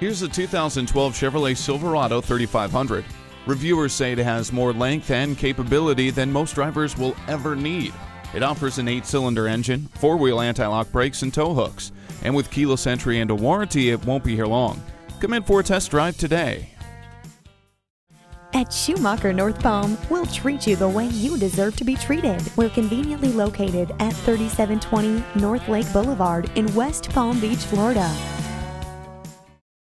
Here's the 2012 Chevrolet Silverado 3500. Reviewers say it has more length and capability than most drivers will ever need. It offers an 8-cylinder engine, 4-wheel anti-lock brakes, and tow hooks. And with keyless entry and a warranty, it won't be here long. Come in for a test drive today. At Schumacher North Palm, we'll treat you the way you deserve to be treated. We're conveniently located at 3720 North Lake Boulevard in West Palm Beach, Florida.